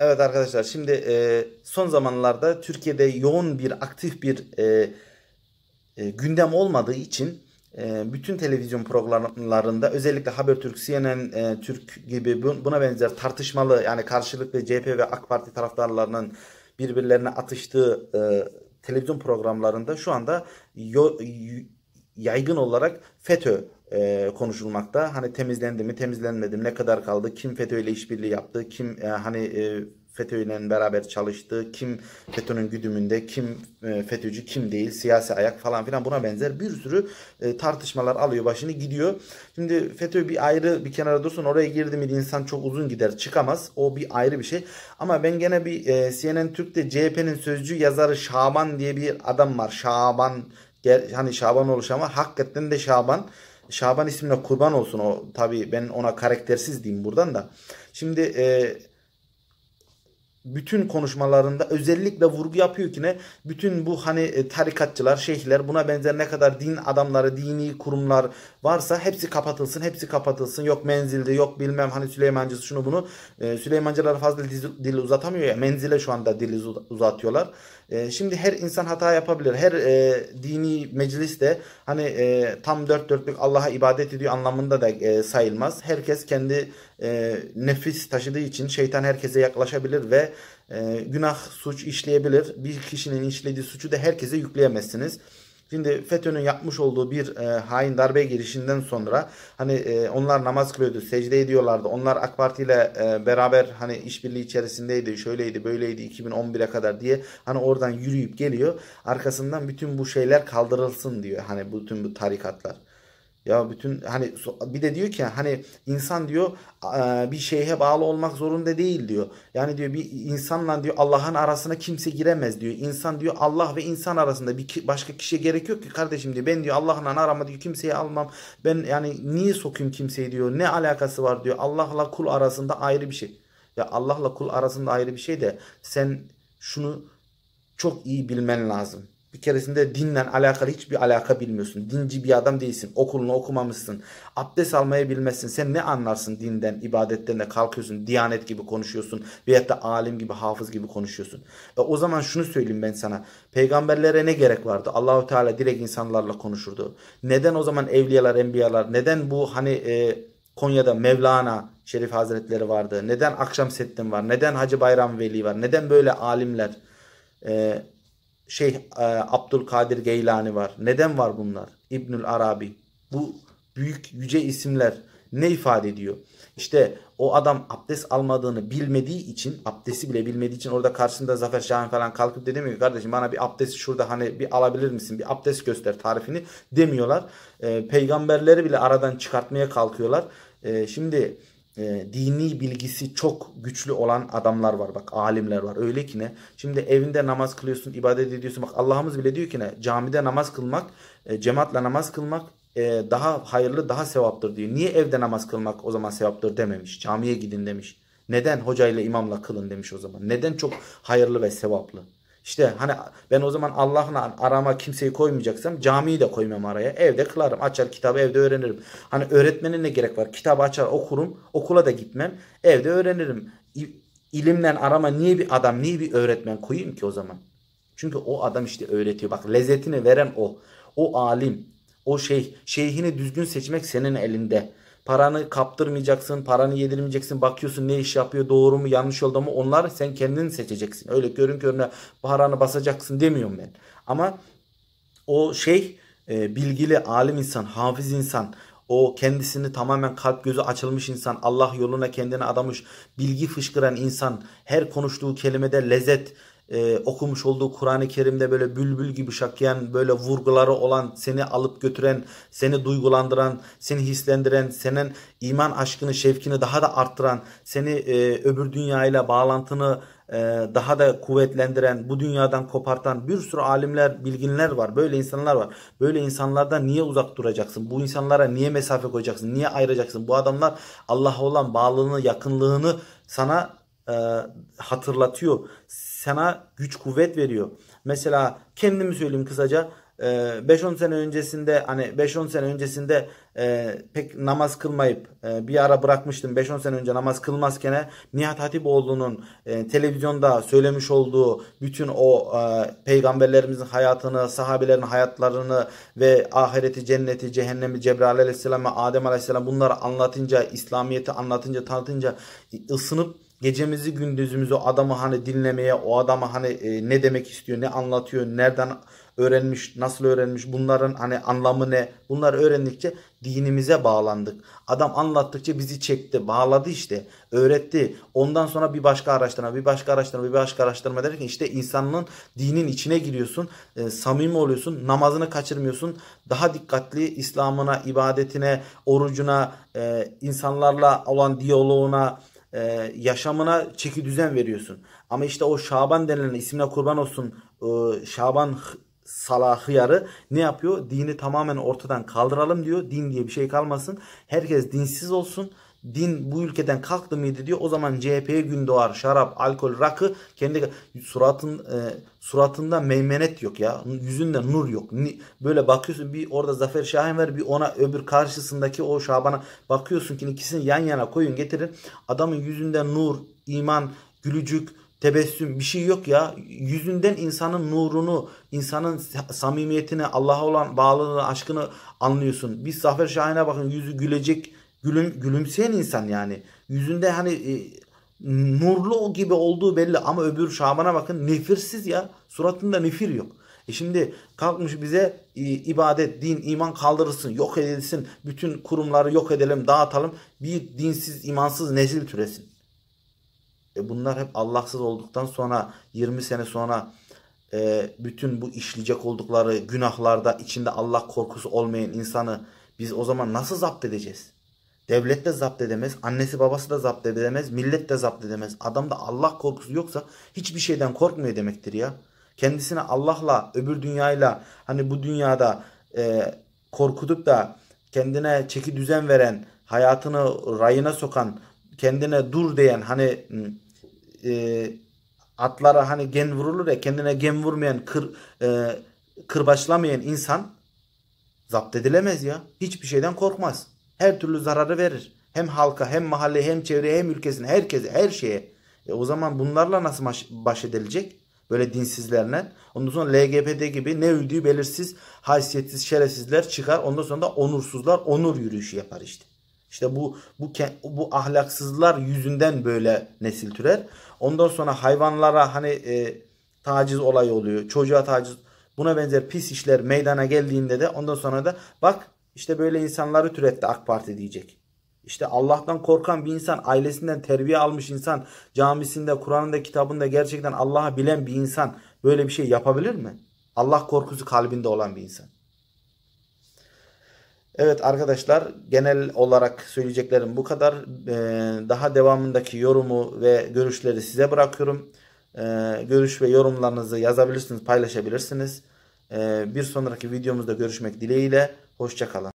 Evet arkadaşlar, şimdi son zamanlarda Türkiye'de yoğun bir aktif bir gündem olmadığı için bütün televizyon programlarında özellikle Habertürk, CNN Türk gibi buna benzer tartışmalı, yani karşılıklı CHP ve AK Parti taraftarlarının birbirlerine atıştığı televizyon programlarında şu anda yaygın olarak FETÖ konuşulmakta. Hani temizlendi mi, temizlenmedi mi, ne kadar kaldı, kim FETÖ ile işbirliği yaptı, kim FETÖ ile beraber çalıştı, kim FETÖ'nün güdümünde, kim FETÖ'cü, kim değil, siyasi ayak falan filan, buna benzer bir sürü tartışmalar alıyor başını gidiyor. Şimdi FETÖ bir ayrı bir kenara dursun, oraya girdi mi insan çok uzun gider, çıkamaz, o bir ayrı bir şey. Ama ben gene bir CNN Türk'te CHP'nin sözcü yazarı Şaban diye bir adam var. Şaban, hani Şaban oluş ama hakikaten de Şaban. Şaban ismine kurban olsun o. Tabii ben ona karaktersiz diyeyim buradan da. Şimdi bütün konuşmalarında özellikle vurgu yapıyor ki ne? Bütün bu hani tarikatçılar, şeyhler, buna benzer ne kadar din adamları, dini kurumlar varsa hepsi kapatılsın, hepsi kapatılsın. Yok menzilde, yok bilmem hani Süleymancısı şunu bunu. Süleymancılar fazla dil uzatamıyor ya. Menzile şu anda dil uzatıyorlar. Şimdi her insan hata yapabilir. Her dini mecliste hani tam dört dörtlük Allah'a ibadet ediyor anlamında da sayılmaz. Herkes kendi nefis taşıdığı için şeytan herkese yaklaşabilir ve günah, suç işleyebilir. Bir kişinin işlediği suçu da herkese yükleyemezsiniz. Şimdi FETÖ'nün yapmış olduğu bir hain darbe girişinden sonra hani onlar namaz kılıyordu, secde ediyorlardı. Onlar AK Parti ile beraber hani işbirliği içerisindeydi, şöyleydi, böyleydi 2011'e kadar diye hani oradan yürüyüp geliyor. Arkasından bütün bu şeyler kaldırılsın diyor. Hani bütün bu tarikatlar. Ya bütün hani bir de diyor ki hani insan diyor bir şeyhe bağlı olmak zorunda değil diyor. Yani diyor bir insanla diyor Allah'ın arasına kimse giremez diyor. İnsan diyor Allah ve insan arasında, bir başka kişiye gerek yok ki kardeşim diyor. Ben diyor Allah'la arama diyor, kimseyi almam. Ben yani niye sokayım kimseyi diyor. Ne alakası var diyor. Allah'la kul arasında ayrı bir şey. Ya Allah'la kul arasında ayrı bir şey de sen şunu çok iyi bilmen lazım. Bir keresinde dinle alakalı hiçbir alaka bilmiyorsun. Dinci bir adam değilsin. Okulunu okumamışsın. Abdest almayı bilmezsin. Sen ne anlarsın dinden, ibadetten de kalkıyorsun. Diyanet gibi konuşuyorsun. Veyahut da alim gibi, hafız gibi konuşuyorsun. O zaman şunu söyleyeyim ben sana. Peygamberlere ne gerek vardı? Allahu Teala direkt insanlarla konuşurdu. Neden o zaman evliyalar, enbiyalar, neden bu hani Konya'da Mevlana Şerif Hazretleri vardı? Neden Akşemseddin var? Neden Hacı Bayram Veli var? Neden böyle alimler, Abdülkadir Geylani var? Neden var bunlar? İbnül Arabi. Bu büyük yüce isimler ne ifade ediyor? İşte o adam abdest almadığını bilmediği için, abdesti bile bilmediği için orada karşısında Zafer Şahin falan kalkıp de demiyor ki kardeşim bana bir abdest şurada hani bir alabilir misin? Bir abdest göster tarifini demiyorlar. Peygamberleri bile aradan çıkartmaya kalkıyorlar. Şimdi dini bilgisi çok güçlü olan adamlar var, bak alimler var, öyle ki ne? Şimdi evinde namaz kılıyorsun, ibadet ediyorsun, bak Allah'ımız bile diyor ki ne? Camide namaz kılmak, cemaatle namaz kılmak daha hayırlı, daha sevaptır diyor. Niye evde namaz kılmak o zaman sevaptır dememiş, camiye gidin demiş. Neden hocayla, imamla kılın demiş o zaman? Neden çok hayırlı ve sevaplı? İşte hani ben o zaman Allah'la arama kimseyi koymayacaksam camiyi de koymam araya. Evde kılarım. Açar kitabı, evde öğrenirim. Hani öğretmenin ne gerek var? Kitabı açar okurum. Okula da gitmem. Evde öğrenirim. İlimle arama niye bir adam, niye bir öğretmen koyayım ki o zaman? Çünkü o adam işte öğretiyor. Bak lezzetini veren o. O alim. O şeyh. Şeyhini düzgün seçmek senin elinde. Paranı kaptırmayacaksın, paranı yedirmeyeceksin. Bakıyorsun ne iş yapıyor, doğru mu, yanlış yolda mı, onlar sen kendini seçeceksin. Öyle görün körüne paranı basacaksın demiyorum ben. Ama o şey bilgili, alim insan, hafız insan, o kendisini tamamen kalp gözü açılmış insan, Allah yoluna kendini adamış, bilgi fışkıran insan, her konuştuğu kelimede lezzet, okumuş olduğu Kur'an-ı Kerim'de böyle bülbül gibi şakıyan, böyle vurguları olan, seni alıp götüren, seni duygulandıran, seni hislendiren, senin iman aşkını, şevkini daha da arttıran, seni öbür dünyayla bağlantını daha da kuvvetlendiren, bu dünyadan kopartan bir sürü alimler, bilginler var. Böyle insanlar var. Böyle insanlardan niye uzak duracaksın? Bu insanlara niye mesafe koyacaksın? Niye ayıracaksın? Bu adamlar Allah'a olan bağlılığını, yakınlığını sana hatırlatıyor. Sana güç kuvvet veriyor. Mesela kendimi söyleyeyim kısaca. 5-10 sene öncesinde pek namaz kılmayıp bir ara bırakmıştım. 5-10 sene önce namaz kılmazken Nihat Hatipoğlu'nun televizyonda söylemiş olduğu bütün o peygamberlerimizin hayatını, sahabelerin hayatlarını ve ahireti, cenneti, cehennemi, Cebrail Aleyhisselam ve Adem Aleyhisselam, bunları anlatınca, İslamiyet'i anlatınca, tanıtınca ısınıp gecemizi gündüzümüzü adamı hani dinlemeye, o adamı hani ne demek istiyor, ne anlatıyor, nereden öğrenmiş, nasıl öğrenmiş, bunların hani anlamı ne, bunları öğrendikçe dinimize bağlandık. Adam anlattıkça bizi çekti, bağladı işte, öğretti. Ondan sonra bir başka araştırma, bir başka araştırma, bir başka araştırma derken işte insanlığın, dinin içine giriyorsun, samimi oluyorsun, namazını kaçırmıyorsun, daha dikkatli İslam'ına, ibadetine, orucuna, insanlarla olan diyaloğuna, yaşamına çeki düzen veriyorsun. Ama işte o Şaban denilen, ismine kurban olsun, Şaban Salahiyarı ne yapıyor? Dini tamamen ortadan kaldıralım diyor. Din diye bir şey kalmasın. Herkes dinsiz olsun. Din bu ülkeden kalktı mıydı diyor. O zaman CHP'ye gün doğar. Şarap, alkol, rakı, kendi suratında meymenet yok ya. Yüzünde nur yok. Böyle bakıyorsun, bir orada Zafer Şahin var, bir ona, öbür karşısındaki o Şaban'a bakıyorsun ki ikisini yan yana koyun getirin. Adamın yüzünde nur, iman, gülücük, tebessüm, bir şey yok ya. Yüzünden insanın nurunu, insanın samimiyetini, Allah'a olan bağlılığını, aşkını anlıyorsun. Biz Zafer Şahin'e bakın, yüzü gülecek, gülümseyen insan yani. Yüzünde hani nurlu gibi olduğu belli, ama öbür Şaban'a bakın, nefirsiz ya. Suratında nefir yok. Şimdi kalkmış bize ibadet, din, iman kaldırılsın, yok edilsin, bütün kurumları yok edelim, dağıtalım, bir dinsiz, imansız nesil türesin. Bunlar hep Allahsız olduktan sonra 20 sene sonra bütün bu işleyecek oldukları günahlarda içinde Allah korkusu olmayan insanı biz o zaman nasıl zapt edeceğiz? Devlet de zapt edemez, annesi babası da zapt edemez, millet de zapt edemez. Adamda Allah korkusu yoksa hiçbir şeyden korkmuyor demektir ya. Kendisini Allah'la, öbür dünyayla, hani bu dünyada korkutup da kendine çeki düzen veren, hayatını rayına sokan, kendine dur diyen, hani atlara hani gen vurulur ya, kendine gen vurmayan, kırbaçlamayan insan zapt edilemez ya. Hiçbir şeyden korkmaz. Her türlü zararı verir. Hem halka, hem mahalleye, hem çevreye, hem ülkesine, herkese, her şeye. O zaman bunlarla nasıl baş edilecek? Böyle dinsizlerle. Ondan sonra LGBT gibi ne öldüğü belirsiz, haysiyetsiz, şerefsizler çıkar. Ondan sonra da onursuzlar onur yürüyüşü yapar işte. İşte bu ahlaksızlar yüzünden böyle nesil türer. Ondan sonra hayvanlara hani taciz olayı oluyor. Çocuğa taciz, buna benzer pis işler meydana geldiğinde de ondan sonra da bak işte böyle insanları türetti AK Parti diyecek. İşte Allah'tan korkan bir insan, ailesinden terbiye almış insan, camisinde, Kur'an'ında, kitabında gerçekten Allah'ı bilen bir insan böyle bir şey yapabilir mi? Allah korkusu kalbinde olan bir insan. Evet arkadaşlar, genel olarak söyleyeceklerim bu kadar. Daha devamındaki yorumu ve görüşleri size bırakıyorum. Görüş ve yorumlarınızı yazabilirsiniz, paylaşabilirsiniz. Bir sonraki videomuzda görüşmek dileğiyle. Hoşça kalın.